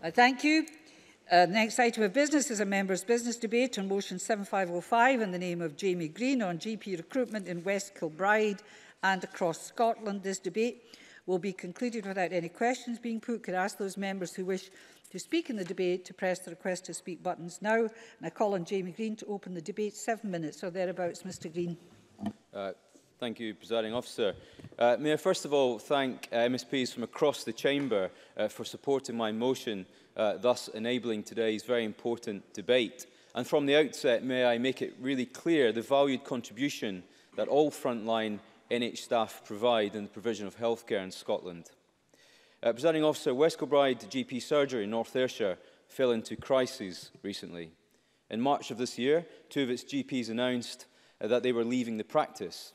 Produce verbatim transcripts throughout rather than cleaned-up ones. I thank you. Uh, the next item of business is a member's business debate on motion seven five oh five in the name of Jamie Greene on G P recruitment in West Kilbride and across Scotland. This debate will be concluded without any questions being put. Could I ask those members who wish to speak in the debate to press the request to speak buttons now? And I call on Jamie Greene to open the debate. Seven minutes or thereabouts, Mr Greene. Uh, Thank you, Presiding Officer. Uh, may I first of all thank uh, M S Ps from across the Chamber uh, for supporting my motion, uh, thus enabling today's very important debate. And from the outset, may I make it really clear the valued contribution that all frontline N H S staff provide in the provision of healthcare in Scotland. Uh, Presiding Officer, West Kilbride G P surgery in North Ayrshire fell into crisis recently. In March of this year, two of its G Ps announced uh, that they were leaving the practice.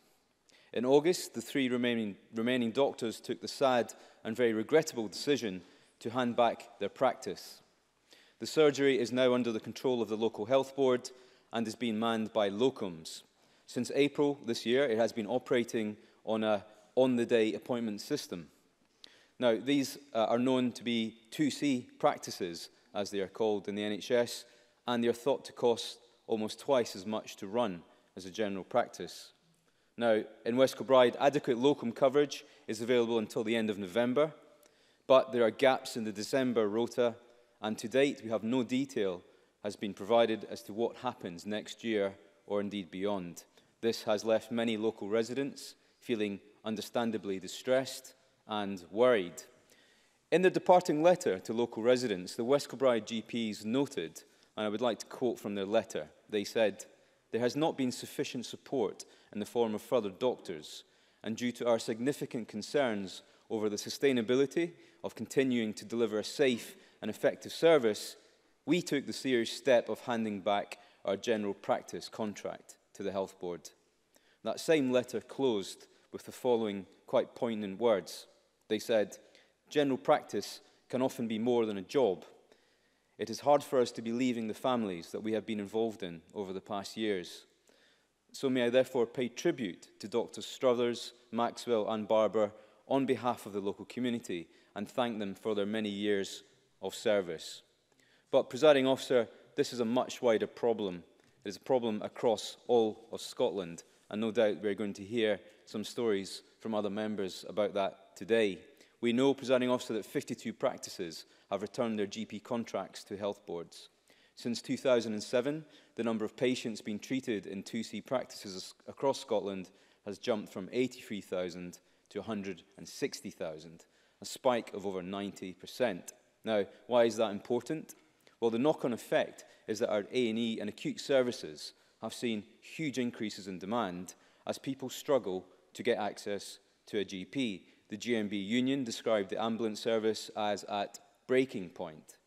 In August, the three remaining, remaining doctors took the sad and very regrettable decision to hand back their practice. The surgery is now under the control of the local health board and is being manned by locums. Since April this year, it has been operating on a on-the-day appointment system. Now, these uh, are known to be two C practices, as they are called in the N H S, and they are thought to cost almost twice as much to run as a general practice. Now, in West Kilbride, adequate locum coverage is available until the end of November, but there are gaps in the December rota, and to date we have no detail has been provided as to what happens next year or indeed beyond. This has left many local residents feeling understandably distressed and worried. In their departing letter to local residents, the West Kilbride G Ps noted, and I would like to quote from their letter, they said, "There has not been sufficient support in the form of further doctors, and due to our significant concerns over the sustainability of continuing to deliver a safe and effective service, we took the serious step of handing back our general practice contract to the Health Board." That same letter closed with the following quite poignant words. They said, "General practice can often be more than a job. It is hard for us to be leaving the families that we have been involved in over the past years. So may I therefore pay tribute to Doctor Struthers, Maxwell and Barber on behalf of the local community and thank them for their many years of service." But, Presiding Officer, this is a much wider problem. It is a problem across all of Scotland, and no doubt we're going to hear some stories from other members about that today. We know, Presiding Officer, that fifty-two practices have returned their G P contracts to health boards. Since two thousand seven, the number of patients being treated in two C practices across Scotland has jumped from eighty-three thousand to one hundred sixty thousand, a spike of over ninety percent. Now, why is that important? Well, the knock-on effect is that our A and E and acute services have seen huge increases in demand as people struggle to get access to a G P. The G M B union described the ambulance service as at breaking point.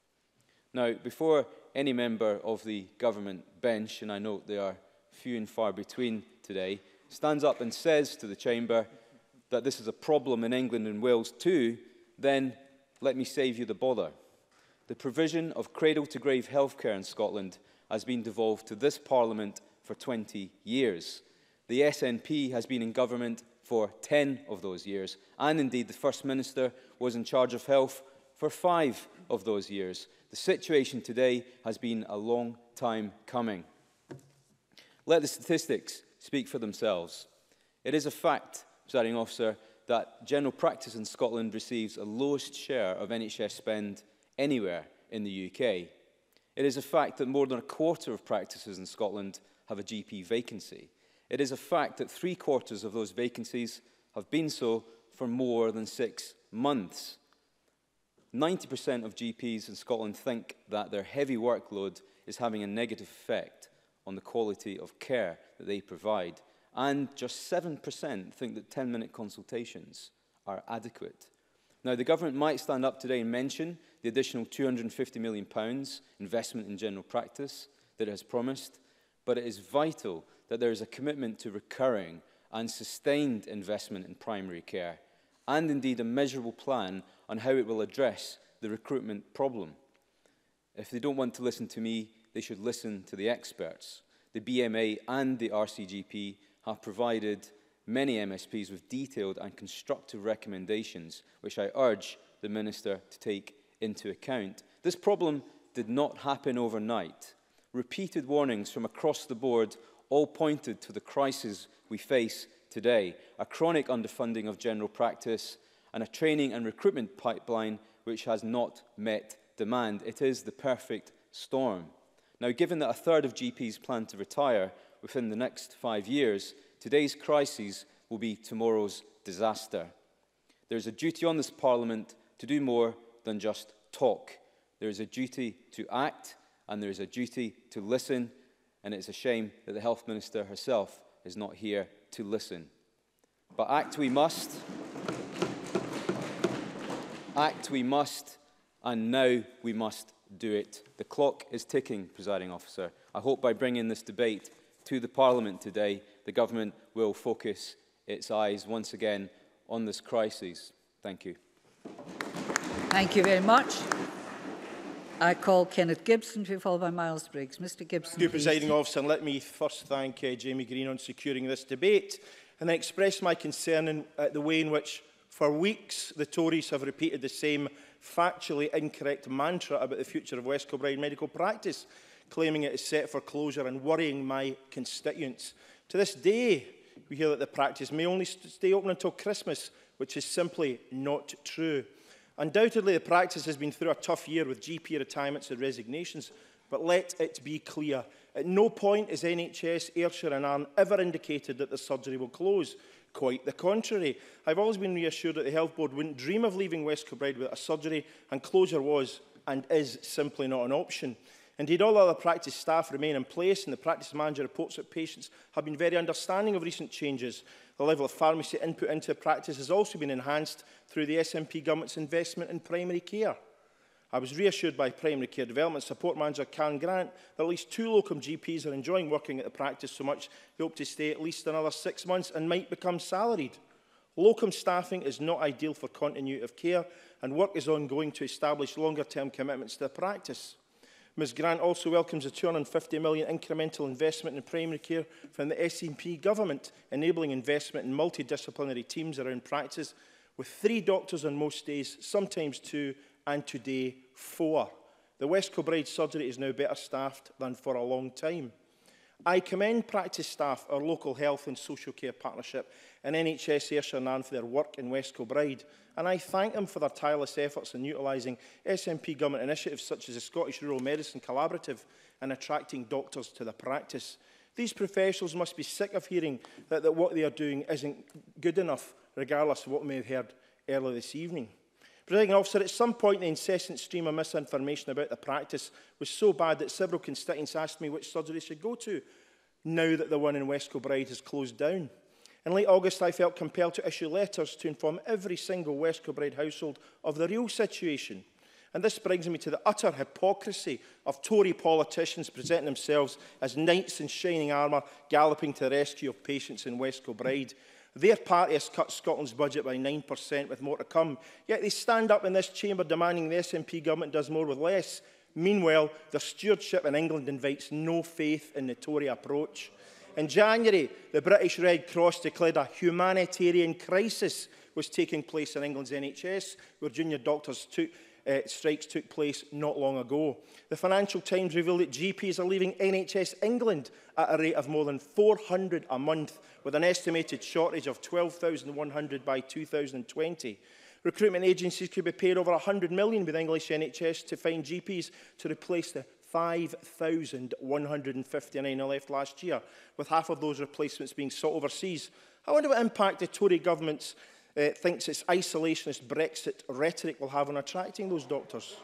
Now, before any member of the government bench, and I note they are few and far between today, stands up and says to the Chamber that this is a problem in England and Wales too, then let me save you the bother. The provision of cradle-to-grave healthcare in Scotland has been devolved to this Parliament for twenty years. The S N P has been in government for ten of those years, and indeed the First Minister was in charge of health for five of those years. The situation today has been a long time coming. Let the statistics speak for themselves. It is a fact, Presiding Officer, that general practice in Scotland receives the lowest share of N H S spend anywhere in the U K. It is a fact that more than a quarter of practices in Scotland have a G P vacancy. It is a fact that three quarters of those vacancies have been so for more than six months. ninety percent of G Ps in Scotland think that their heavy workload is having a negative effect on the quality of care that they provide. And just seven percent think that ten-minute consultations are adequate. Now, the government might stand up today and mention the additional two hundred and fifty million pounds investment in general practice that it has promised, but it is vital that there is a commitment to recurring and sustained investment in primary care, and indeed a measurable plan on how it will address the recruitment problem. If they don't want to listen to me, they should listen to the experts. The B M A and the R C G P have provided many M S Ps with detailed and constructive recommendations, which I urge the Minister to take into account. This problem did not happen overnight. Repeated warnings from across the board all pointed to the crisis we face today, a chronic underfunding of general practice and a training and recruitment pipeline which has not met demand. It is the perfect storm. Now, given that a third of G Ps plan to retire within the next five years, today's crises will be tomorrow's disaster. There is a duty on this Parliament to do more than just talk. There is a duty to act and there is a duty to listen, and it's a shame that the Health Minister herself is not here to listen. But act we must. Act we must, and now we must do it. The clock is ticking, Presiding Officer. I hope by bringing this debate to the Parliament today, the Government will focus its eyes once again on this crisis. Thank you. Thank you very much. I call Kenneth Gibson to be followed by Miles Briggs. Mister Gibson, Thank you, Presiding Officer. Let me first thank uh, Jamie Greene on securing this debate and express my concern in, at the way in which, for weeks, the Tories have repeated the same factually incorrect mantra about the future of West Kilbride medical practice, claiming it is set for closure and worrying my constituents. To this day, we hear that the practice may only st stay open until Christmas, which is simply not true. Undoubtedly, the practice has been through a tough year with G P retirements and resignations, but let it be clear. At no point is N H S, Ayrshire and Arne ever indicated that the surgery will close. Quite the contrary. I've always been reassured that the Health Board wouldn't dream of leaving West Kilbride without a surgery, and closure was and is simply not an option. Indeed, all other practice staff remain in place, and the practice manager reports that patients have been very understanding of recent changes. The level of pharmacy input into practice has also been enhanced through the S N P government's investment in primary care. I was reassured by primary care development support manager Karen Grant that at least two locum G Ps are enjoying working at the practice so much they hope to stay at least another six months and might become salaried. Locum staffing is not ideal for continuity of care, and work is ongoing to establish longer-term commitments to the practice. Ms Grant also welcomes a two hundred and fifty million pounds incremental investment in primary care from the S N P government, enabling investment in multidisciplinary teams around practice, with three doctors on most days, sometimes two, and today four. The West Kilbride surgery is now better staffed than for a long time. I commend practice staff, our local health and social care partnership, and N H S Ayrshire and Arne for their work in West Kilbride, and I thank them for their tireless efforts in utilising S N P government initiatives such as the Scottish Rural Medicine Collaborative and attracting doctors to the practice. These professionals must be sick of hearing that, that what they are doing isn't good enough, regardless of what may have heard earlier this evening. Presiding Officer, at some point the incessant stream of misinformation about the practice was so bad that several constituents asked me which surgery should go to, now that the one in West Kilbride has closed down. In late August, I felt compelled to issue letters to inform every single West Kilbride household of the real situation. And this brings me to the utter hypocrisy of Tory politicians presenting themselves as knights in shining armour, galloping to the rescue of patients in West Kilbride. Their party has cut Scotland's budget by nine percent with more to come, yet they stand up in this chamber demanding the S N P government does more with less. Meanwhile, their stewardship in England invites no faith in the Tory approach. In January, the British Red Cross declared a humanitarian crisis was taking place in England's N H S, where junior doctors took, uh, strikes took place not long ago. The Financial Times revealed that G Ps are leaving N H S England at a rate of more than four hundred a month, with an estimated shortage of twelve thousand one hundred by two thousand twenty. Recruitment agencies could be paid over one hundred million pounds with English N H S to find G Ps to replace the five thousand one hundred and fifty-nine left last year, with half of those replacements being sought overseas. I wonder what impact the Tory government uh, thinks its isolationist Brexit rhetoric will have on attracting those doctors.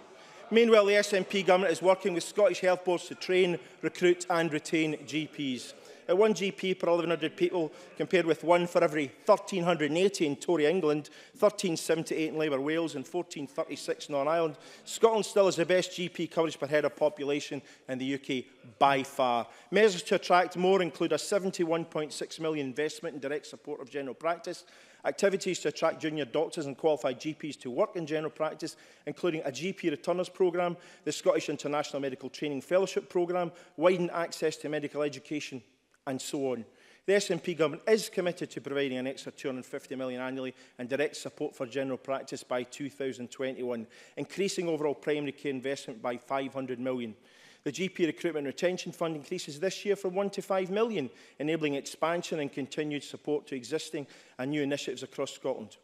Meanwhile, the S N P government is working with Scottish health boards to train, recruit and retain G Ps. At one G P per eleven hundred people, compared with one for every one thousand three hundred and eighty in Tory England, one thousand three hundred and seventy-eight in Labour Wales and one thousand four hundred and thirty-six in Northern Ireland, Scotland still has the best G P coverage per head of population in the U K by far. Measures to attract more include a seventy-one point six million pound investment in direct support of general practice, activities to attract junior doctors and qualified G Ps to work in general practice, including a G P returners programme, the Scottish International Medical Training Fellowship programme, widened access to medical education, and so on. The S N P government is committed to providing an extra two hundred and fifty million pounds annually in direct support for general practice by two thousand and twenty-one, increasing overall primary care investment by five hundred million pounds. The G P recruitment and retention fund increases this year from one to five million pounds, enabling expansion and continued support to existing and new initiatives across Scotland.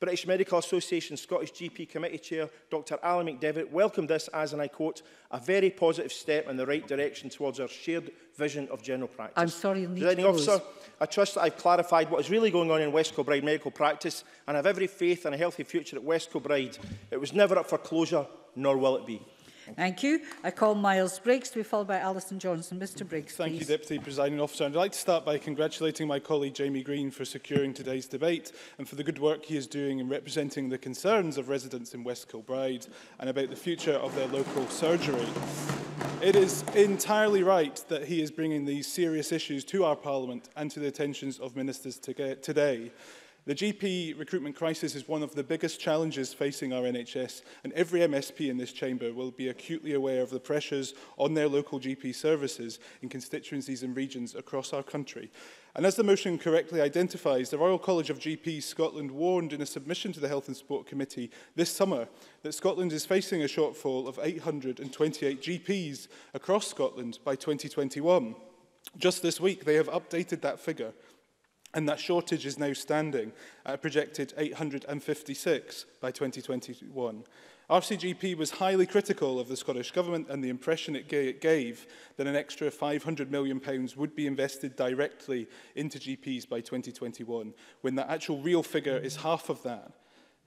British Medical Association Scottish G P Committee Chair Doctor Alan McDevitt welcomed this as, and I quote, a very positive step in the right direction towards our shared vision of general practice. I'm sorry, Presiding Officer, I trust that I've clarified what is really going on in West Kilbride medical practice, and I have every faith in a healthy future at West Kilbride. It was never up for closure, nor will it be. Thank you. I call Miles Briggs to be followed by Alison Johnson. Mister Briggs, Thank please. you, Deputy Presiding Officer. I'd like to start by congratulating my colleague Jamie Greene for securing today's debate and for the good work he is doing in representing the concerns of residents in West Kilbride and about the future of their local surgery. It is entirely right that he is bringing these serious issues to our Parliament and to the attentions of ministers today. The G P recruitment crisis is one of the biggest challenges facing our N H S, and every M S P in this chamber will be acutely aware of the pressures on their local G P services in constituencies and regions across our country. And as the motion correctly identifies, the Royal College of G Ps Scotland warned in a submission to the Health and Sport Committee this summer that Scotland is facing a shortfall of eight hundred and twenty-eight G Ps across Scotland by twenty twenty-one. Just this week, they have updated that figure, and that shortage is now standing at a projected eight hundred and fifty-six by twenty twenty-one. R C G P was highly critical of the Scottish Government and the impression it gave that an extra five hundred million pounds would be invested directly into G Ps by twenty twenty-one, when the actual real figure is half of that,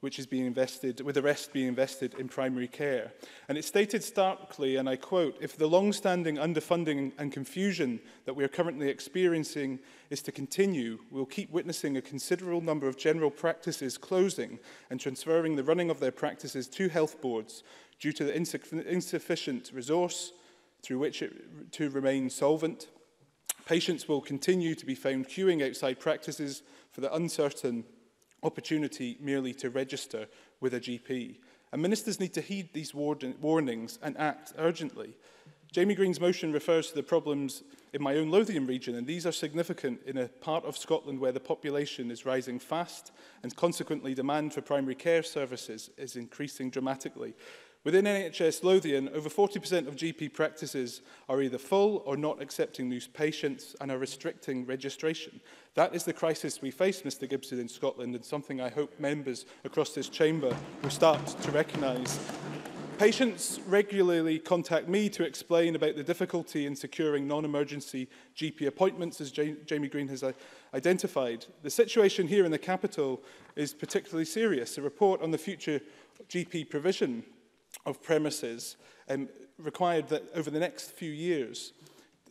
which is being invested, with the rest being invested in primary care. And it stated starkly, and I quote, if the long-standing underfunding and confusion that we are currently experiencing is to continue, we'll keep witnessing a considerable number of general practices closing and transferring the running of their practices to health boards due to the insuff- insufficient resource through which it, to remain solvent. Patients will continue to be found queuing outside practices for the uncertain opportunity merely to register with a G P. And ministers need to heed these warnings and act urgently. Jamie Green's motion refers to the problems in my own Lothian region, and these are significant in a part of Scotland where the population is rising fast and consequently demand for primary care services is increasing dramatically. Within N H S Lothian, over forty percent of G P practices are either full or not accepting new patients and are restricting registration. That is the crisis we face, Mister Gibson, in Scotland, and something I hope members across this chamber will start to recognise. Patients regularly contact me to explain about the difficulty in securing non-emergency G P appointments, as Jamie Greene has identified. The situation here in the capital is particularly serious. A report on the future G P provision of premises um, required that over the next few years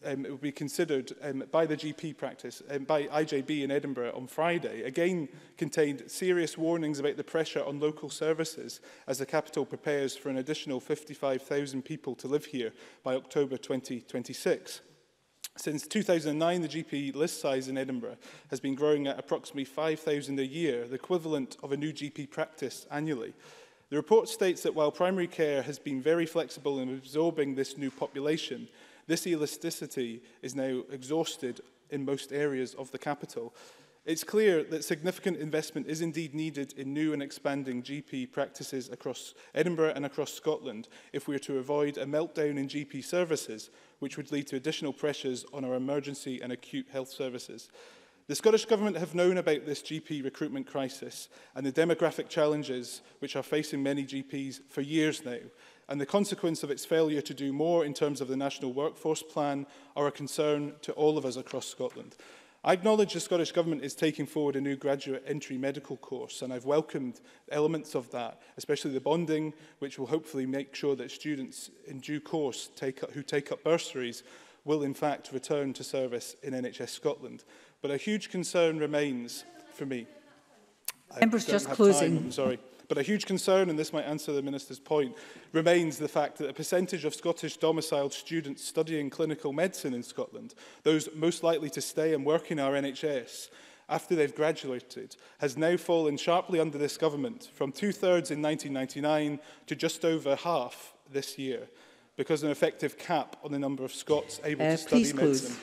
um, it will be considered um, by the G P practice and um, by I J B in Edinburgh on Friday, again contained serious warnings about the pressure on local services as the capital prepares for an additional fifty-five thousand people to live here by October twenty twenty-six. Since two thousand and nine, the G P list size in Edinburgh has been growing at approximately five thousand a year, the equivalent of a new G P practice annually. The report states that while primary care has been very flexible in absorbing this new population, this elasticity is now exhausted in most areas of the capital. It's clear that significant investment is indeed needed in new and expanding G P practices across Edinburgh and across Scotland if we are to avoid a meltdown in G P services, which would lead to additional pressures on our emergency and acute health services. The Scottish Government have known about this G P recruitment crisis and the demographic challenges which are facing many G Ps for years now, and the consequence of its failure to do more in terms of the National Workforce Plan are a concern to all of us across Scotland. I acknowledge the Scottish Government is taking forward a new graduate entry medical course, and I've welcomed elements of that, especially the bonding, which will hopefully make sure that students in due course take up, who take up bursaries will in fact return to service in N H S Scotland. But a huge concern remains for me. Members just closing. Time, I'm sorry. But a huge concern, and this might answer the Minister's point, remains the fact that a percentage of Scottish domiciled students studying clinical medicine in Scotland, those most likely to stay and work in our N H S after they've graduated, has now fallen sharply under this government, from two-thirds in nineteen ninety-nine to just over half this year, because of an effective cap on the number of Scots able uh, to study medicine. Please close.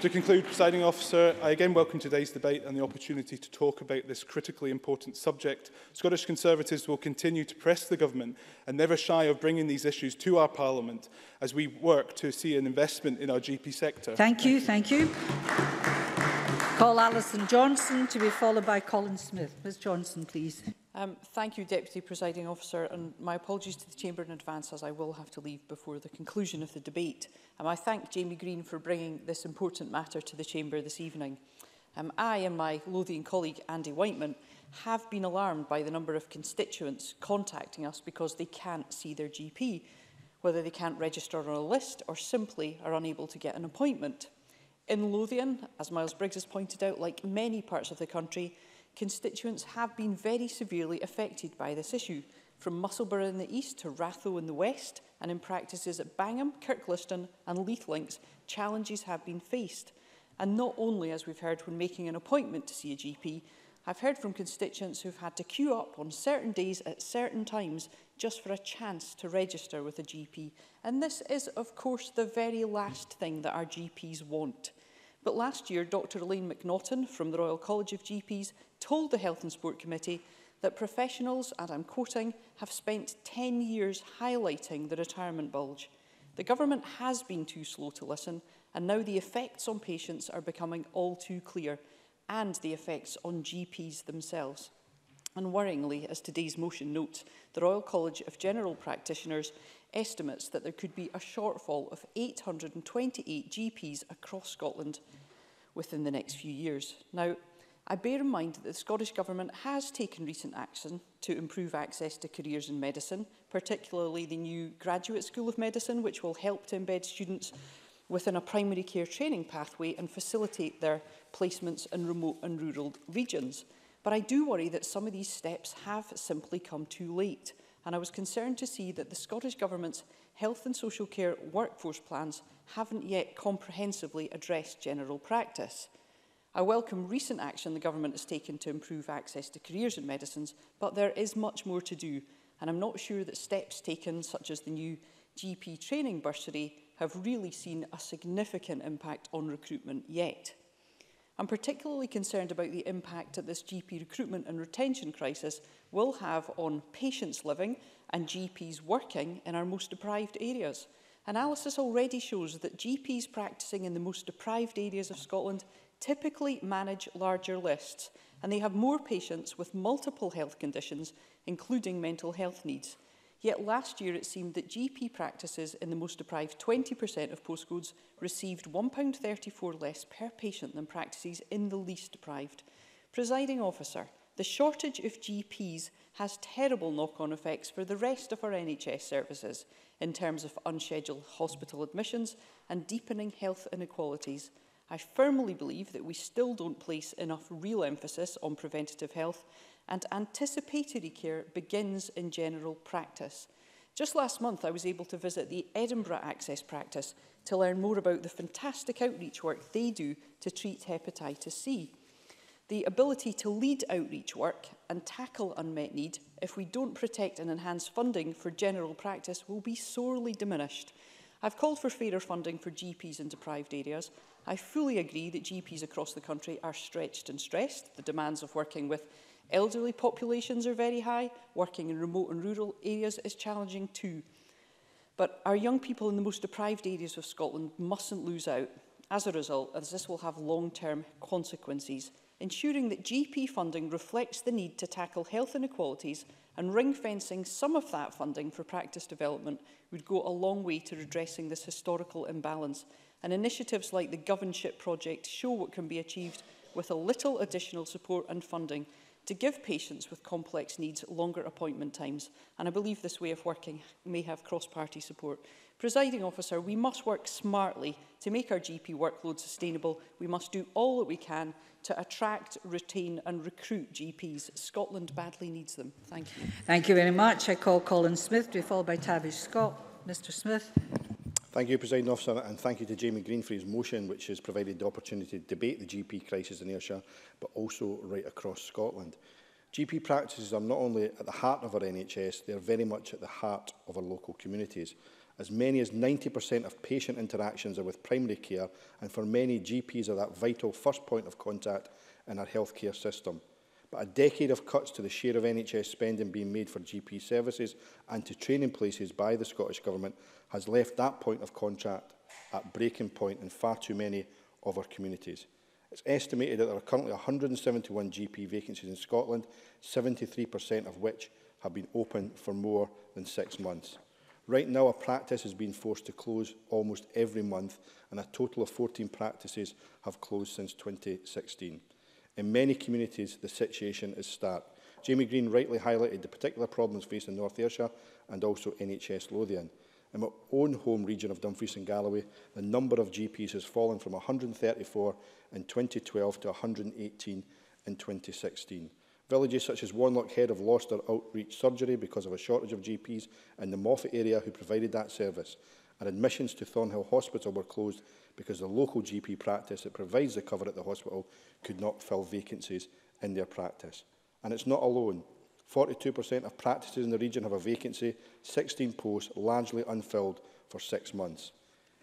To conclude, Presiding Officer, I again welcome today's debate and the opportunity to talk about this critically important subject. Scottish Conservatives will continue to press the government and never shy of bringing these issues to our Parliament as we work to see an investment in our G P sector. Thank you, thank you. Call Alison Johnson to be followed by Colin Smyth. Ms Johnson, please. Um, thank you, Deputy Presiding Officer, and my apologies to the Chamber in advance as I will have to leave before the conclusion of the debate. Um, I thank Jamie Greene for bringing this important matter to the Chamber this evening. Um, I and my Lothian colleague Andy Wightman have been alarmed by the number of constituents contacting us because they can't see their G P, whether they can't register on a list or simply are unable to get an appointment. In Lothian, as Miles Briggs has pointed out, like many parts of the country, constituents have been very severely affected by this issue, from Musselburgh in the east to Ratho in the west, and in practices at Bangham, Kirkliston and Leithlinks, challenges have been faced. And not only, as we've heard, when making an appointment to see a G P, I've heard from constituents who've had to queue up on certain days at certain times just for a chance to register with a G P. And this is, of course, the very last thing that our G Ps want. But last year, Doctor Elaine McNaughton from the Royal College of G Ps told the Health and Sport Committee that professionals, and I'm quoting, have spent ten years highlighting the retirement bulge. The government has been too slow to listen, and now the effects on patients are becoming all too clear, and the effects on G Ps themselves. And worryingly, as today's motion notes, the Royal College of General Practitioners estimates that there could be a shortfall of eight hundred twenty-eight G Ps across Scotland within the next few years. Now, I bear in mind that the Scottish Government has taken recent action to improve access to careers in medicine, particularly the new Graduate School of Medicine, which will help to embed students within a primary care training pathway and facilitate their placements in remote and rural regions. But I do worry that some of these steps have simply come too late, and I was concerned to see that the Scottish Government's health and social care workforce plans haven't yet comprehensively addressed general practice. I welcome recent action the Government has taken to improve access to careers in medicines, but there is much more to do, and I'm not sure that steps taken, such as the new G P training bursary, have really seen a significant impact on recruitment yet. I'm particularly concerned about the impact that this G P recruitment and retention crisis will have on patients living and G Ps working in our most deprived areas. Analysis already shows that G Ps practising in the most deprived areas of Scotland typically manage larger lists, and they have more patients with multiple health conditions, including mental health needs. Yet last year it seemed that G P practices in the most deprived twenty percent of postcodes received one pound thirty-four less per patient than practices in the least deprived. Presiding Officer, the shortage of G Ps has terrible knock-on effects for the rest of our N H S services in terms of unscheduled hospital admissions and deepening health inequalities. I firmly believe that we still don't place enough real emphasis on preventative health, and anticipatory care begins in general practice. Just last month, I was able to visit the Edinburgh Access Practice to learn more about the fantastic outreach work they do to treat hepatitis C. The ability to lead outreach work and tackle unmet need, if we don't protect and enhance funding for general practice, will be sorely diminished. I've called for fairer funding for G Ps in deprived areas. I fully agree that G Ps across the country are stretched and stressed. The demands of working with elderly populations are very high. Working in remote and rural areas is challenging too. But our young people in the most deprived areas of Scotland mustn't lose out. As a result, as this will have long-term consequences, ensuring that G P funding reflects the need to tackle health inequalities and ring-fencing some of that funding for practice development would go a long way to redressing this historical imbalance. And initiatives like the Governship Project show what can be achieved with a little additional support and funding to give patients with complex needs longer appointment times. And I believe this way of working may have cross-party support. Presiding Officer, we must work smartly to make our G P workload sustainable. We must do all that we can to attract, retain and recruit G Ps. Scotland badly needs them. Thank you. Thank you very much. I call Colin Smyth to be followed by Tavish Scott. Mr Smyth. Thank you, Presiding Officer, and thank you to Jamie Greene for his motion, which has provided the opportunity to debate the G P crisis in Ayrshire, but also right across Scotland. G P practices are not only at the heart of our N H S, they are very much at the heart of our local communities. As many as ninety percent of patient interactions are with primary care, and for many, G Ps are that vital first point of contact in our healthcare system. But a decade of cuts to the share of N H S spending being made for G P services and to training places by the Scottish Government has left that point of contact at breaking point in far too many of our communities. It's estimated that there are currently one hundred seventy-one G P vacancies in Scotland, seventy-three percent of which have been open for more than six months. Right now, a practice has been forced to close almost every month, and a total of fourteen practices have closed since twenty sixteen. In many communities, the situation is stark. Jamie Greene rightly highlighted the particular problems faced in North Ayrshire and also N H S Lothian. In my own home region of Dumfries and Galloway, the number of G Ps has fallen from one hundred thirty-four in twenty twelve to one hundred eighteen in twenty sixteen. Villages such as Wanlock Head have lost their outreach surgery because of a shortage of G Ps in the Moffat area who provided that service, and admissions to Thornhill Hospital were closed because the local G P practice that provides the cover at the hospital could not fill vacancies in their practice. And it's not alone. forty-two percent of practices in the region have a vacancy, sixteen posts largely unfilled for six months.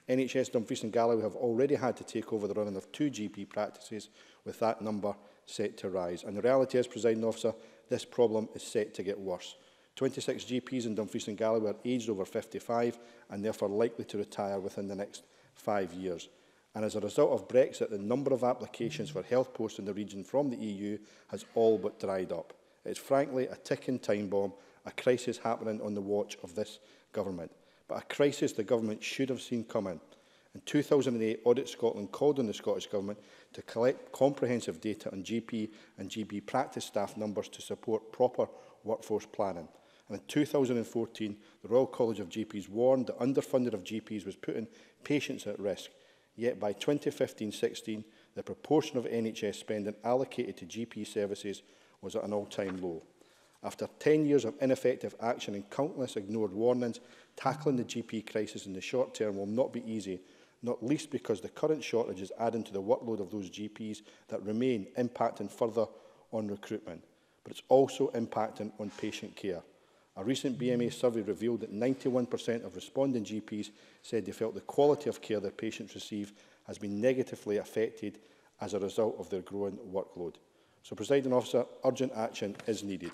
N H S Dumfries and Galloway have already had to take over the running of two G P practices, with that number set to rise. And the reality is, Presiding Officer, this problem is set to get worse. twenty-six G Ps in Dumfries and Galloway are aged over fifty-five and therefore likely to retire within the next five years. And as a result of Brexit, the number of applications for health posts in the region from the E U has all but dried up. It's frankly a ticking time bomb, a crisis happening on the watch of this government. But a crisis the government should have seen coming. In two thousand eight, Audit Scotland called on the Scottish Government to collect comprehensive data on G P and G P practice staff numbers to support proper workforce planning. And in two thousand fourteen, the Royal College of G Ps warned that underfunding of G Ps was putting patients at risk. Yet by twenty fifteen sixteen, the proportion of N H S spending allocated to G P services was at an all-time low. After ten years of ineffective action and countless ignored warnings, tackling the G P crisis in the short term will not be easy, not least because the current shortage is adding to the workload of those G Ps that remain, impacting further on recruitment. But it's also impacting on patient care. A recent B M A survey revealed that ninety-one percent of responding G Ps said they felt the quality of care their patients receive has been negatively affected as a result of their growing workload. So, Presiding Officer, urgent action is needed.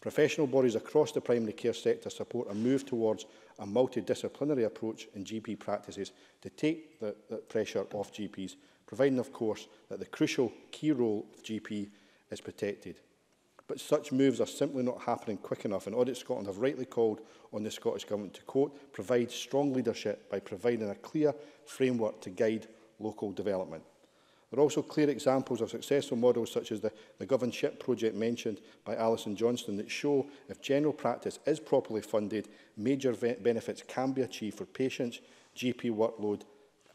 Professional bodies across the primary care sector support a move towards a multidisciplinary approach in G P practices to take the, the pressure off G Ps, providing, of course, that the crucial key role of G P is protected. But such moves are simply not happening quick enough, and Audit Scotland have rightly called on the Scottish Government to, quote, provide strong leadership by providing a clear framework to guide local development. There are also clear examples of successful models such as the, the Governship project mentioned by Alison Johnson that show if general practice is properly funded, major benefits can be achieved for patients, G P workload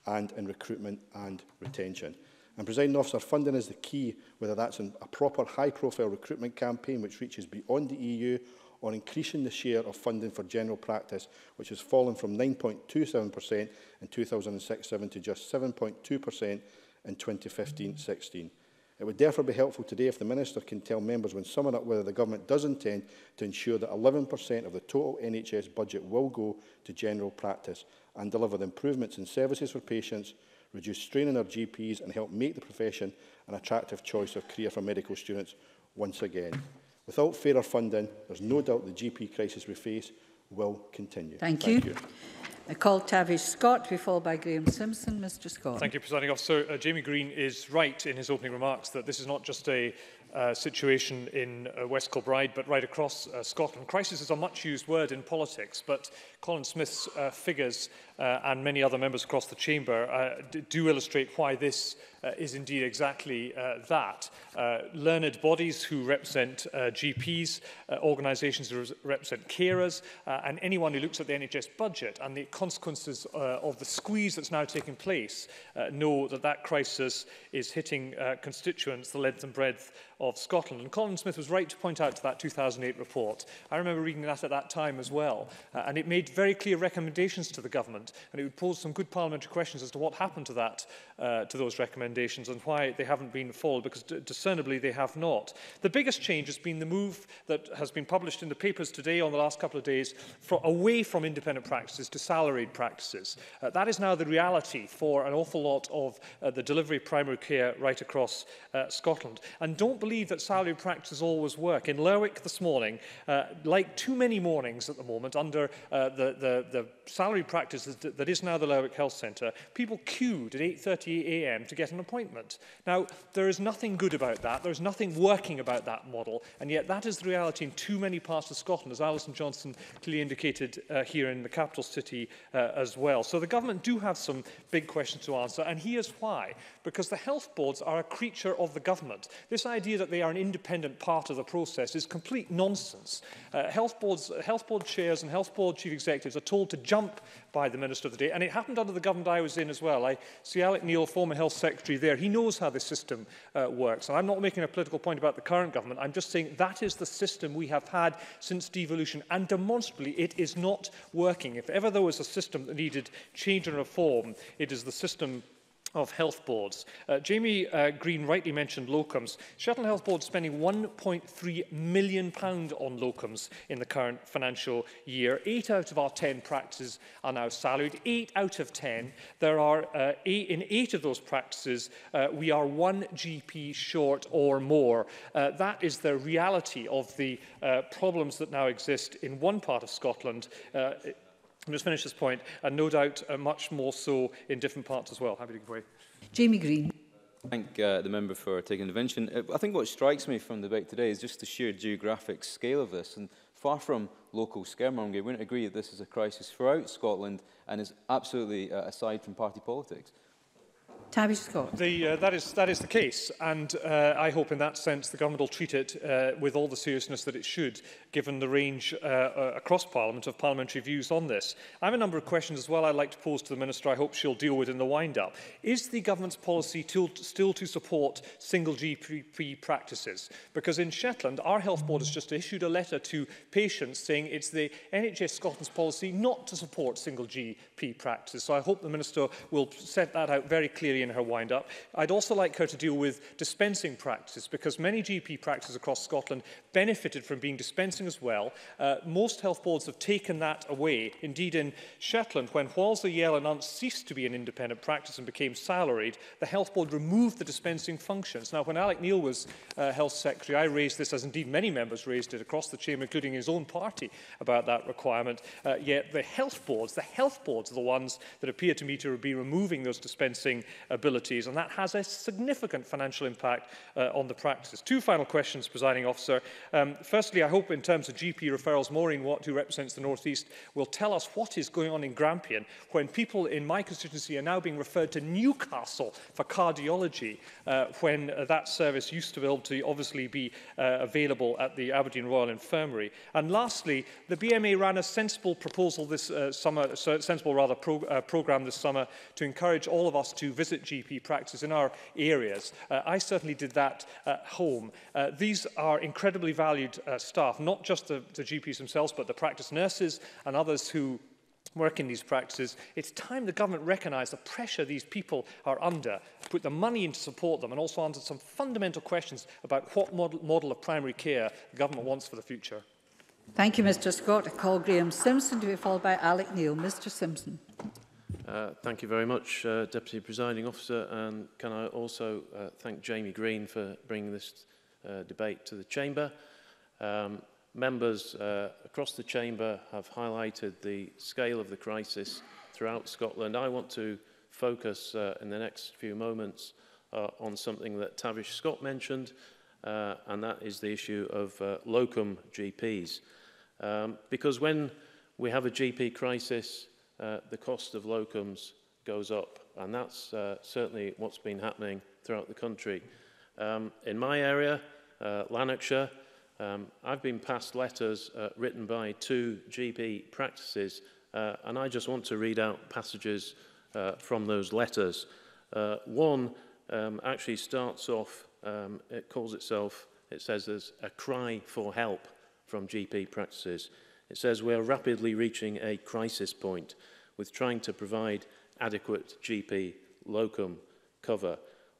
and in recruitment and retention. And, Presiding Officer, funding is the key, whether that's in a proper high-profile recruitment campaign which reaches beyond the E U or increasing the share of funding for general practice, which has fallen from nine point two seven percent in two thousand six seven to just seven point two percent in twenty fifteen sixteen. It would therefore be helpful today if the Minister can tell members when summing up whether the Government does intend to ensure that eleven percent of the total N H S budget will go to general practice and deliver the improvements in services for patients, reduce strain on our G Ps and help make the profession an attractive choice of career for medical students once again. Without fairer funding, there's no doubt the G P crisis we face will continue. Thank, Thank you. you. I call Tavish Scott to be followed by Graham Simpson. Mister Scott. Thank you, Presiding Officer. Uh, Jamie Greene is right in his opening remarks that this is not just a uh, situation in uh, West Kilbride, but right across uh, Scotland. Crisis is a much-used word in politics, but Colin Smyth's uh, figures uh, and many other members across the chamber uh, do illustrate why this uh, is indeed exactly uh, that. Uh, learned bodies who represent uh, G Ps, uh, organisations who represent carers, uh, and anyone who looks at the N H S budget and the consequences uh, of the squeeze that's now taking place uh, know that that crisis is hitting uh, constituents the length and breadth of Scotland. And Colin Smyth was right to point out to that two thousand eight report. I remember reading that at that time as well. Uh, and it made very clear recommendations to the government, and it would pose some good parliamentary questions as to what happened to that, uh, to those recommendations, and why they haven't been followed, because discernibly they have not. The biggest change has been the move that has been published in the papers today on the last couple of days for away from independent practices to salaried practices. Uh, that is now the reality for an awful lot of uh, the delivery of primary care right across uh, Scotland. And don't believe that salaried practices always work. In Lerwick this morning, uh, like too many mornings at the moment, under uh, the, the, the salaried practice that, that is now the Lerwick Health Centre, people queued at eight thirty a m to get an appointment. Now, there is nothing good about that. There is nothing working about that model. And yet that is the reality in too many parts of Scotland, as Alison Johnson clearly indicated uh, here in the capital city uh, as well. So the government do have some big questions to answer, and here's why. Because the health boards are a creature of the government. This idea that they are an independent part of the process is complete nonsense. Uh, health boards, health board chairs and health board chief executives are told to jump by the minister of the day, and it happened under the government I was in as well. I see Alex Neil, former health secretary there, he knows how this system uh, works, and I'm not making a political point about the current government, I'm just saying that is the system we have had since devolution, and demonstrably it is not working. If ever there was a system that needed change and reform, it is the system of health boards. Uh, Jamie uh, Greene rightly mentioned locums. Shetland Health Board is spending one point three million pounds on locums in the current financial year. Eight out of our ten practices are now salaried. Eight out of ten. There are, uh, eight, in eight of those practices, uh, we are one G P short or more. Uh, that is the reality of the uh, problems that now exist in one part of Scotland. Uh, I'll just finish this point, and no doubt uh, much more so in different parts as well. Happy to give way. Jamie Greene. Thank uh, the member for taking intervention. Uh, I think what strikes me from the debate today is just the sheer geographic scale of this, and far from local scaremongering. We don't agree that this is a crisis throughout Scotland, and is absolutely uh, aside from party politics. Tavish Scott. The, uh, that, is, that is the case, and uh, I hope in that sense the government will treat it uh, with all the seriousness that it should, given the range uh, uh, across Parliament of parliamentary views on this. I have a number of questions as well I'd like to pose to the Minister I hope she'll deal with in the wind-up. Is the government's policy to, still to support single G P practices? Because in Shetland, our health board has just issued a letter to patients saying it's the N H S Scotland's policy not to support single G P practices. So I hope the Minister will set that out very clearly in her wind-up. I'd also like her to deal with dispensing practices, because many G P practices across Scotland benefited from being dispensing as well. Uh, most health boards have taken that away. Indeed, in Shetland, when Whalsay, Yell and Unst ceased to be an independent practice and became salaried, the health board removed the dispensing functions. Now, when Alex Neil was uh, health secretary, I raised this, as indeed many members raised it across the chamber, including his own party, about that requirement. Uh, yet the health boards, the health boards are the ones that appear to me to be removing those dispensing abilities, and that has a significant financial impact uh, on the practices. Two final questions, presiding officer. Um, firstly, I hope in terms of G P referrals, Maureen Watt, who represents the North East, will tell us what is going on in Grampian when people in my constituency are now being referred to Newcastle for cardiology, uh, when uh, that service used to be able to obviously be uh, available at the Aberdeen Royal Infirmary. And lastly, the B M A ran a sensible proposal this uh, summer, so sensible rather pro uh, programme this summer to encourage all of us to visit Visit G P practice in our areas. Uh, I certainly did that at home. Uh, these are incredibly valued uh, staff, not just the, the G Ps themselves, but the practice nurses and others who work in these practices. It's time the government recognised the pressure these people are under, put the money in to support them, and also answered some fundamental questions about what model, model of primary care the government wants for the future. Thank you, Mr Scott. I call Graham Simpson to be followed by Alex Neil. Mr Simpson. Uh, thank you very much, uh, Deputy Presiding Officer, and can I also uh, thank Jamie Greene for bringing this uh, debate to the Chamber. Um, members uh, across the Chamber have highlighted the scale of the crisis throughout Scotland. I want to focus uh, in the next few moments uh, on something that Tavish Scott mentioned, uh, and that is the issue of uh, locum G Ps. Um, because when we have a G P crisis, Uh, the cost of locums goes up, and that's uh, certainly what's been happening throughout the country. Um, in my area, uh, Lanarkshire, um, I've been passed letters uh, written by two G P practices, uh, and I just want to read out passages uh, from those letters. Uh, one um, actually starts off um, it calls itself, it says there's a cry for help from G P practices. It says we are rapidly reaching a crisis point with trying to provide adequate G P locum cover,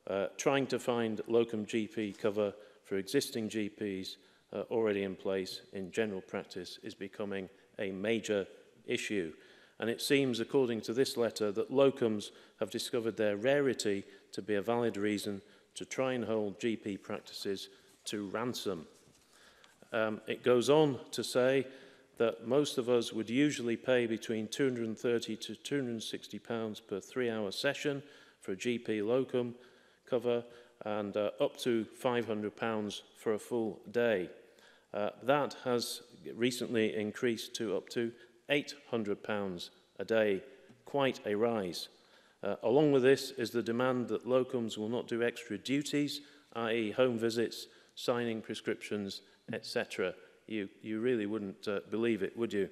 uh, trying to find locum G P cover for existing G Ps uh, already in place in general practice is becoming a major issue. And it seems, according to this letter, that locums have discovered their rarity to be a valid reason to try and hold G P practices to ransom. Um, it goes on to say that most of us would usually pay between two hundred thirty to two hundred sixty pounds per three-hour session for a G P locum cover and uh, up to five hundred pounds for a full day. Uh, that has recently increased to up to eight hundred pounds a day, quite a rise. Uh, along with this is the demand that locums will not do extra duties, that is home visits, signing prescriptions, et cetera. You, you really wouldn't uh, believe it, would you?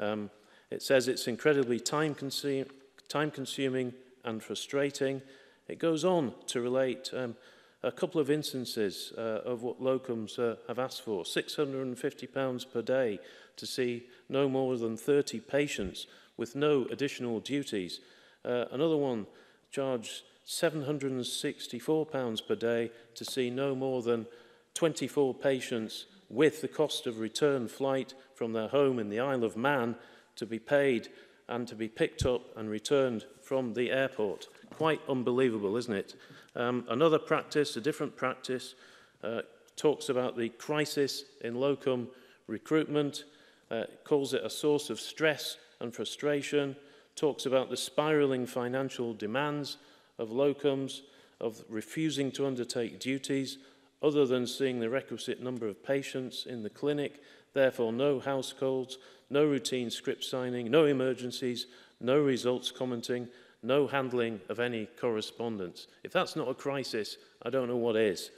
Um, it says it's incredibly time-consuming time-consuming and frustrating. It goes on to relate um, a couple of instances uh, of what locums uh, have asked for. six hundred and fifty pounds per day to see no more than thirty patients with no additional duties. Uh, another one charged seven hundred and sixty-four pounds per day to see no more than twenty-four patients, with the cost of return flight from their home in the Isle of Man to be paid and to be picked up and returned from the airport. Quite unbelievable, isn't it? Um, another practice, a different practice, uh, talks about the crisis in locum recruitment, uh, calls it a source of stress and frustration, talks about the spiralling financial demands of locums, of refusing to undertake duties other than seeing the requisite number of patients in the clinic, therefore no house calls, no routine script signing, no emergencies, no results commenting, no handling of any correspondence. If that's not a crisis, I don't know what is.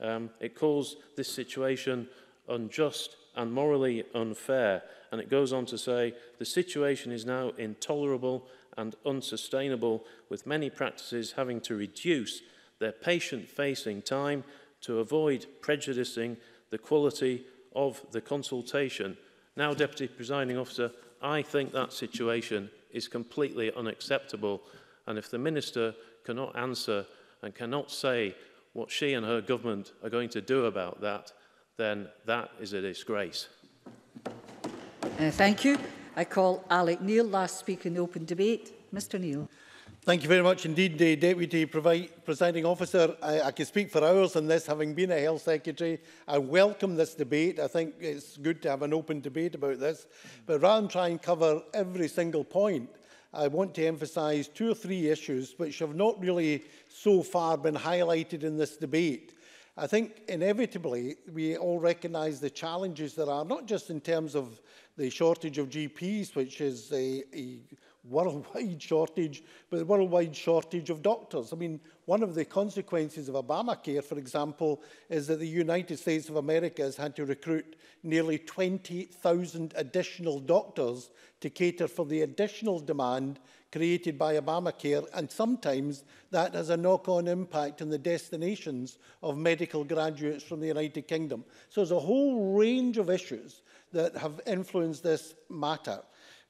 Um, it calls this situation unjust and morally unfair, and it goes on to say, the situation is now intolerable and unsustainable, with many practices having to reduce their patient-facing time to avoid prejudicing the quality of the consultation. Now, Deputy Presiding Officer, I think that situation is completely unacceptable. And if the Minister cannot answer and cannot say what she and her government are going to do about that, then that is a disgrace. Uh, thank you. I call Alex Neil, last speaker in the open debate. Mr Neil. Thank you very much indeed, the Deputy Presiding Officer. I, I could speak for hours on this, having been a Health Secretary. I welcome this debate. I think it's good to have an open debate about this. But rather than try and cover every single point, I want to emphasise two or three issues which have not really so far been highlighted in this debate. I think inevitably we all recognise the challenges there are, not just in terms of the shortage of G Ps, which is a... a worldwide shortage, but a worldwide shortage of doctors. I mean, one of the consequences of Obamacare, for example, is that the United States of America has had to recruit nearly twenty thousand additional doctors to cater for the additional demand created by Obamacare, and sometimes that has a knock-on impact on the destinations of medical graduates from the United Kingdom. So there's a whole range of issues that have influenced this matter.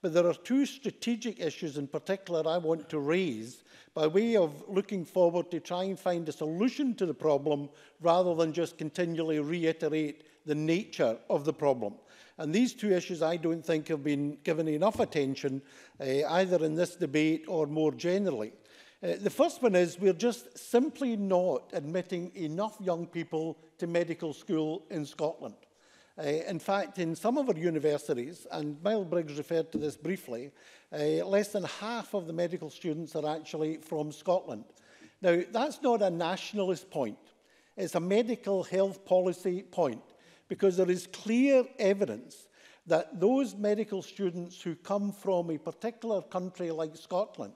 But there are two strategic issues in particular I want to raise by way of looking forward to try and find a solution to the problem rather than just continually reiterate the nature of the problem. And these two issues I don't think have been given enough attention uh, either in this debate or more generally. Uh, the first one is we're just simply not admitting enough young people to medical school in Scotland. Uh, in fact, in some of our universities, and Miles Briggs referred to this briefly, uh, less than half of the medical students are actually from Scotland. Now, that's not a nationalist point. It's a medical health policy point, because there is clear evidence that those medical students who come from a particular country like Scotland,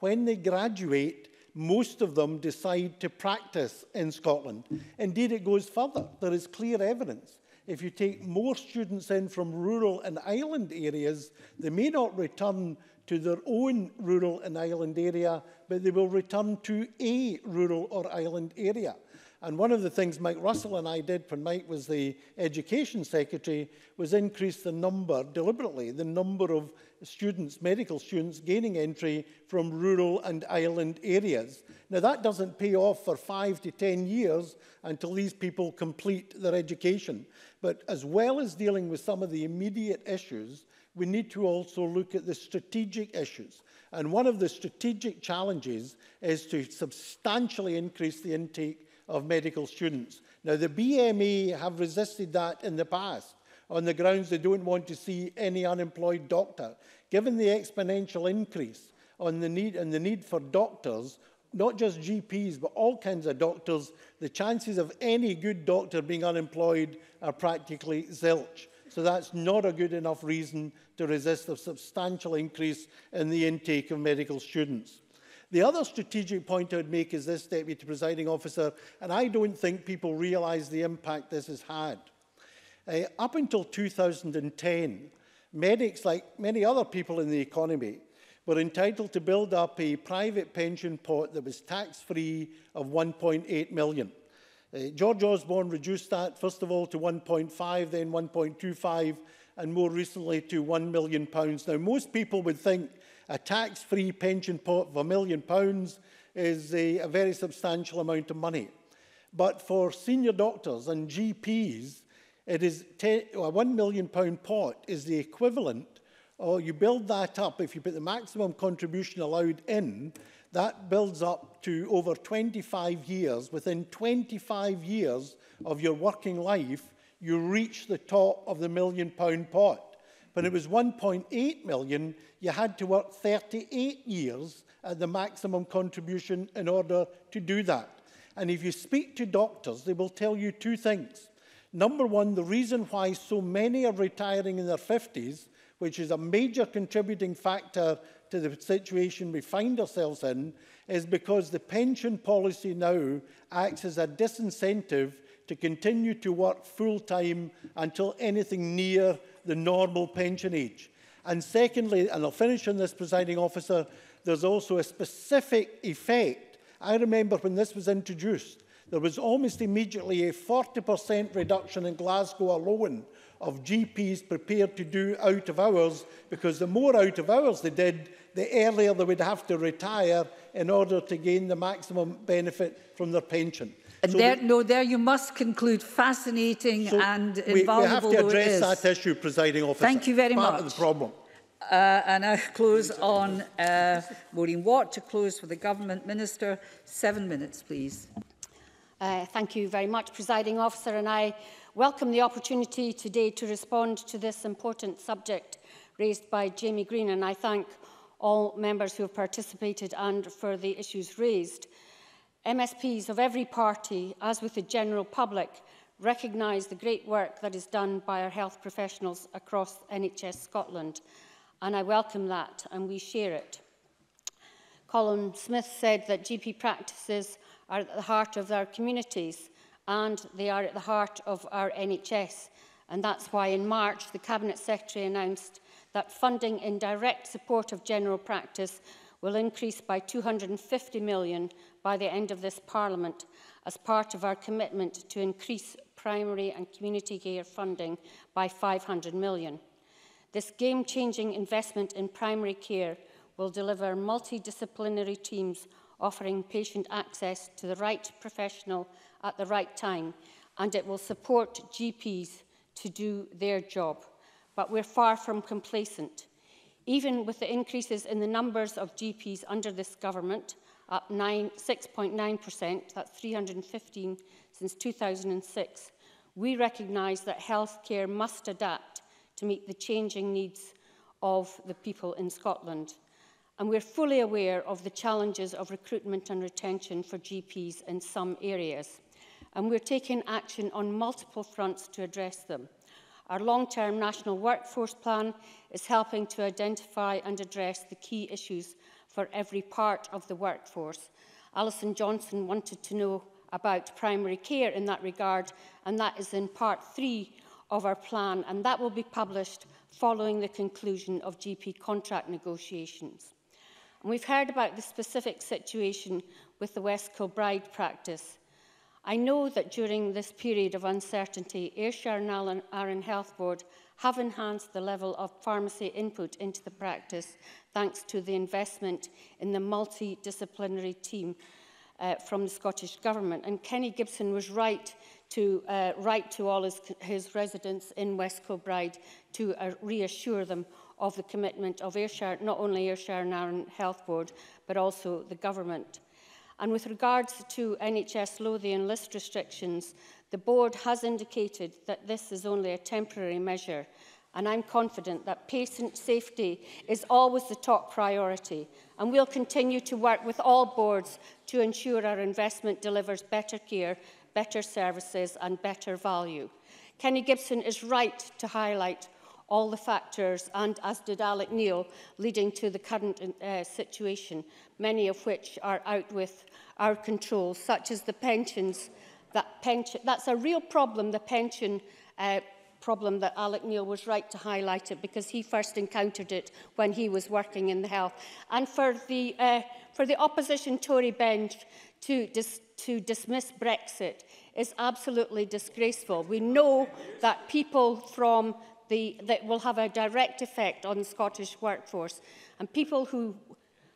when they graduate, most of them decide to practice in Scotland. Indeed, it goes further. There is clear evidence. If you take more students in from rural and island areas, they may not return to their own rural and island area, but they will return to a rural or island area. And one of the things Mike Russell and I did when Mike was the Education Secretary was increase the number, deliberately, the number of students, medical students, gaining entry from rural and island areas. Now, that doesn't pay off for five to ten years until these people complete their education. But as well as dealing with some of the immediate issues, we need to also look at the strategic issues. And one of the strategic challenges is to substantially increase the intake of medical students. Now, the B M E have resisted that in the past on the grounds they don't want to see any unemployed doctor. Given the exponential increase on the need, and the need for doctors, not just G Ps, but all kinds of doctors, the chances of any good doctor being unemployed are practically zilch. So that's not a good enough reason to resist a substantial increase in the intake of medical students. The other strategic point I would make is this, Deputy Presiding Officer, and I don't think people realise the impact this has had. Uh, up until two thousand ten, medics, like many other people in the economy, were entitled to build up a private pension pot that was tax-free of one point eight million. Uh, George Osborne reduced that, first of all, to one point five, then one point two five, and more recently to one million pounds. Now, most people would think a tax-free pension pot of a million pounds is a, a very substantial amount of money. But for senior doctors and G Ps, it is a one million pound pot is the equivalent, or you build that up, if you put the maximum contribution allowed in, that builds up to over twenty-five years. Within twenty-five years of your working life, you reach the top of the million pound pot. When it was one point eight million, you had to work thirty-eight years at the maximum contribution in order to do that. And if you speak to doctors, they will tell you two things. Number one, the reason why so many are retiring in their fifties, which is a major contributing factor to the situation we find ourselves in, is because the pension policy now acts as a disincentive to continue to work full-time until anything near the normal pension age. And secondly, and I'll finish on this, Presiding Officer, there's also a specific effect. I remember when this was introduced, there was almost immediately a forty percent reduction in Glasgow alone of G Ps prepared to do out of hours, because the more out of hours they did, the earlier they would have to retire in order to gain the maximum benefit from their pension. And so there, we, no, there you must conclude. Fascinating so and invaluable. We, we have to address that issue, Presiding Officer. Thank you very Part much. Part of the problem. Uh, and I close on uh, Maureen Watt to close for the Government Minister. Seven minutes, please. Uh, thank you very much, Presiding Officer, and I welcome the opportunity today to respond to this important subject raised by Jamie Greene, and I thank all members who have participated and for the issues raised. M S Ps of every party, as with the general public, recognise the great work that is done by our health professionals across N H S Scotland, and I welcome that, and we share it. Colin Smyth said that G P practices are at the heart of our communities and they are at the heart of our N H S. And that's why in March, the Cabinet Secretary announced that funding in direct support of general practice will increase by two hundred and fifty million pounds by the end of this Parliament as part of our commitment to increase primary and community care funding by five hundred million pounds. This game-changing investment in primary care will deliver multidisciplinary teams offering patient access to the right professional at the right time, and it will support G Ps to do their job. But we're far from complacent. Even with the increases in the numbers of G Ps under this government, up six point nine percent, that's three hundred and fifteen since two thousand and six, we recognise that healthcare must adapt to meet the changing needs of the people in Scotland. And we're fully aware of the challenges of recruitment and retention for G Ps in some areas. And we're taking action on multiple fronts to address them. Our long-term national workforce plan is helping to identify and address the key issues for every part of the workforce. Alison Johnson wanted to know about primary care in that regard, and that is in part three of our plan, and that will be published following the conclusion of G P contract negotiations. And we've heard about the specific situation with the West Kilbride practice. I know that during this period of uncertainty, Ayrshire and Arran Health Board have enhanced the level of pharmacy input into the practice thanks to the investment in the multidisciplinary team uh, from the Scottish Government. And Kenny Gibson was right to uh, write to all his, his residents in West Kilbride to uh, reassure them of the commitment of Ayrshire, not only Ayrshire and Arran Health Board, but also the Government. And with regards to N H S Lothian list restrictions, the board has indicated that this is only a temporary measure, and I'm confident that patient safety is always the top priority, and we'll continue to work with all boards to ensure our investment delivers better care, better services and better value. Kenny Gibson is right to highlight all the factors, and as did Alex Neil, leading to the current uh, situation, many of which are out with our control, such as the pensions. That pension, that's a real problem, the pension uh, problem that Alex Neil was right to highlight it, because he first encountered it when he was working in the health. And for the, uh, for the opposition Tory bench to, dis to dismiss Brexit is absolutely disgraceful. We know that people from The, that will have a direct effect on the Scottish workforce. And people who,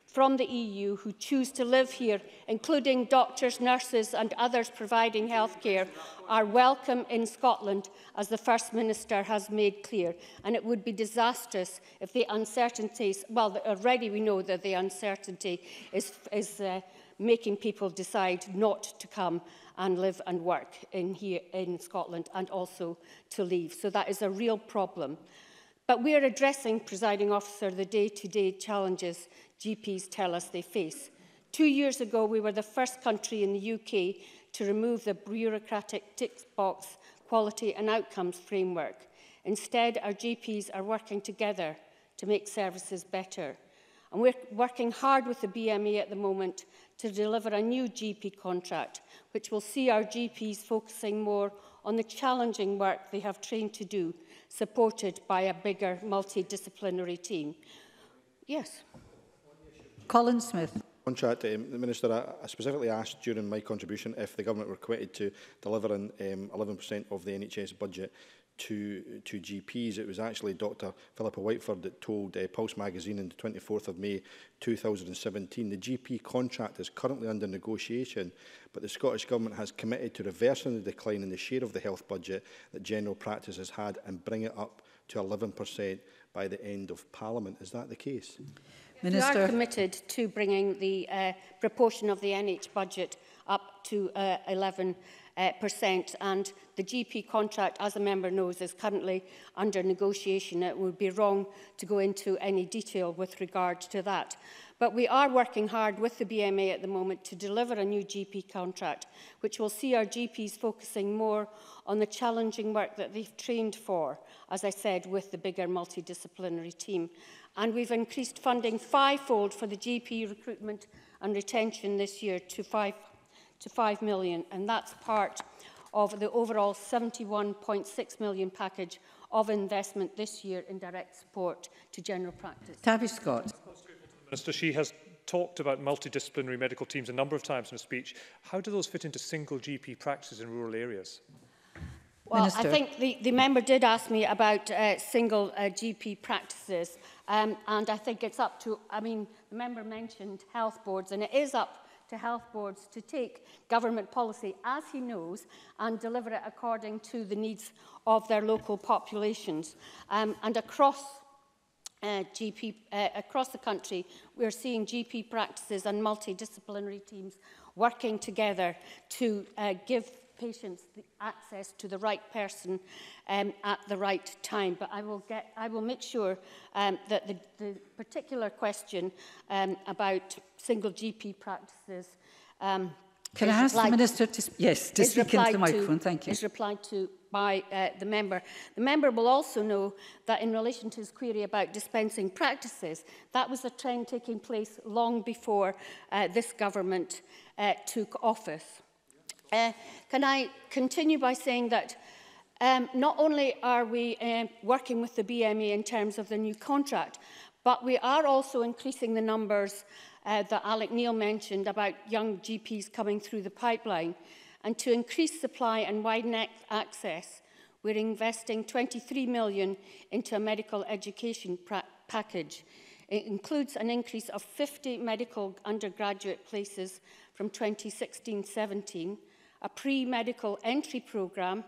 from the E U who choose to live here, including doctors, nurses and others providing healthcare, are welcome in Scotland, as the First Minister has made clear. And it would be disastrous if the uncertainties, well, already we know that the uncertainty is, is uh, making people decide not to come and live and work in here in Scotland, and also to leave. So that is a real problem. But we are addressing, Presiding Officer, the day-to-day challenges G Ps tell us they face. Two years ago, we were the first country in the U K to remove the bureaucratic tick box quality and outcomes framework. Instead, our G Ps are working together to make services better. And we're working hard with the B M E at the moment to deliver a new G P contract, which will see our G Ps focusing more on the challenging work they have trained to do, supported by a bigger multidisciplinary team. Yes. Colin Smyth. Contract, um, Minister, I, I specifically asked during my contribution if the government were committed to delivering um, eleven percent of the N H S budget to, to G Ps. It was actually Doctor Philippa Whiteford that told uh, Pulse magazine on the twenty-fourth of May two thousand seventeen, the G P contract is currently under negotiation, but the Scottish Government has committed to reversing the decline in the share of the health budget that general practice has had and bring it up to eleven percent by the end of Parliament. Is that the case? Minister. We are committed to bringing the uh, proportion of the N H S budget up to uh, eleven percent. Uh, percent, and the G P contract, as a member knows, is currently under negotiation. It would be wrong to go into any detail with regard to that. But we are working hard with the B M A at the moment to deliver a new G P contract, which will see our G Ps focusing more on the challenging work that they've trained for, as I said, with the bigger multidisciplinary team. And we've increased funding fivefold for the G P recruitment and retention this year to five. to five million pounds, and that's part of the overall seventy-one point six million pounds package of investment this year in direct support to general practice. Tavish Scott. Minister, she has talked about multidisciplinary medical teams a number of times in her speech. How do those fit into single G P practices in rural areas? Well, Minister. I think the, the member did ask me about uh, single uh, G P practices, um, and I think it's up to, I mean, the member mentioned health boards, and it is up to health boards to take government policy as he knows and deliver it according to the needs of their local populations. Um, and across, uh, G P, uh, across the country, we're seeing G P practices and multidisciplinary teams working together to uh, give patients the access to the right person um, at the right time. But I will, get, I will make sure um, that the, the particular question um, about single G P practices um, Can I ask the Minister to, yes, to speak into the microphone? To, Thank you. Is replied to by uh, the member. The member will also know that in relation to his query about dispensing practices, that was a trend taking place long before uh, this government uh, took office. Uh, can I continue by saying that um, not only are we uh, working with the B M E in terms of the new contract, but we are also increasing the numbers uh, that Alex Neil mentioned about young G Ps coming through the pipeline. and to increase supply and widen access, we're investing twenty-three million pounds into a medical education package. It includes an increase of fifty medical undergraduate places from twenty sixteen seventeen, a pre-medical entry programme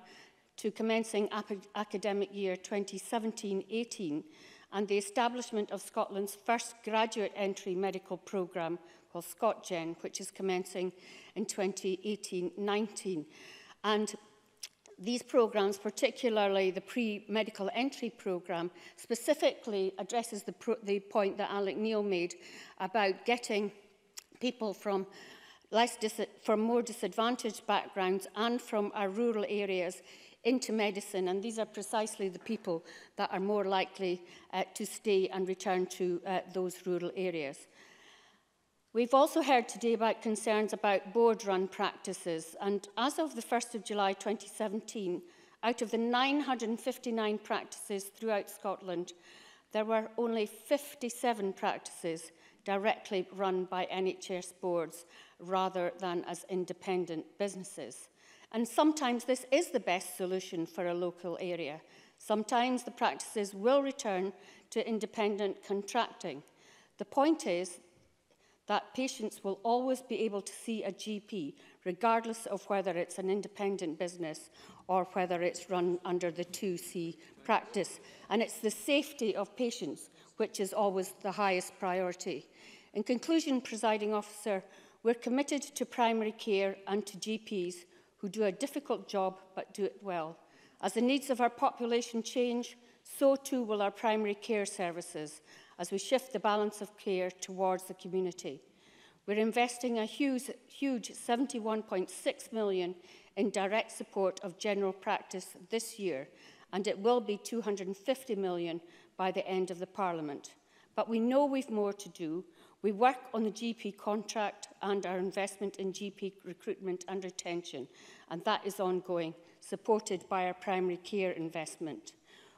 to commencing academic year twenty seventeen eighteen, and the establishment of Scotland's first graduate entry medical programme called ScotGen, which is commencing in twenty eighteen nineteen. And these programmes, particularly the pre-medical entry programme, specifically addresses the, pro the point that Alex Neil made about getting people from less dis from more disadvantaged backgrounds and from our rural areas into medicine, and these are precisely the people that are more likely uh, to stay and return to uh, those rural areas. We've also heard today about concerns about board-run practices, and as of the first of July twenty seventeen, out of the nine hundred fifty-nine practices throughout Scotland, there were only fifty-seven practices directly run by N H S boards rather than as independent businesses. And sometimes this is the best solution for a local area. Sometimes the practices will return to independent contracting. The point is that patients will always be able to see a G P, regardless of whether it's an independent business or whether it's run under the two C practice. And it's the safety of patients which is always the highest priority. In conclusion, Presiding Officer, we're committed to primary care and to G Ps who do a difficult job but do it well. As the needs of our population change, so too will our primary care services as we shift the balance of care towards the community. We're investing a huge, huge seventy-one point six million pounds in direct support of general practice this year, and it will be two hundred and fifty million pounds by the end of the Parliament. But we know we've more to do. We work on the G P contract and our investment in G P recruitment and retention, and that is ongoing, supported by our primary care investment.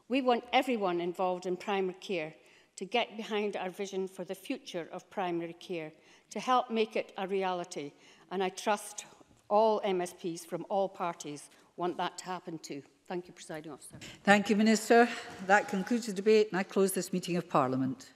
We want everyone involved in primary care to get behind our vision for the future of primary care, to help make it a reality, and I trust all M S Ps from all parties want that to happen too. Thank you, Presiding Officer. Thank you, Minister. That concludes the debate, and I close this meeting of Parliament.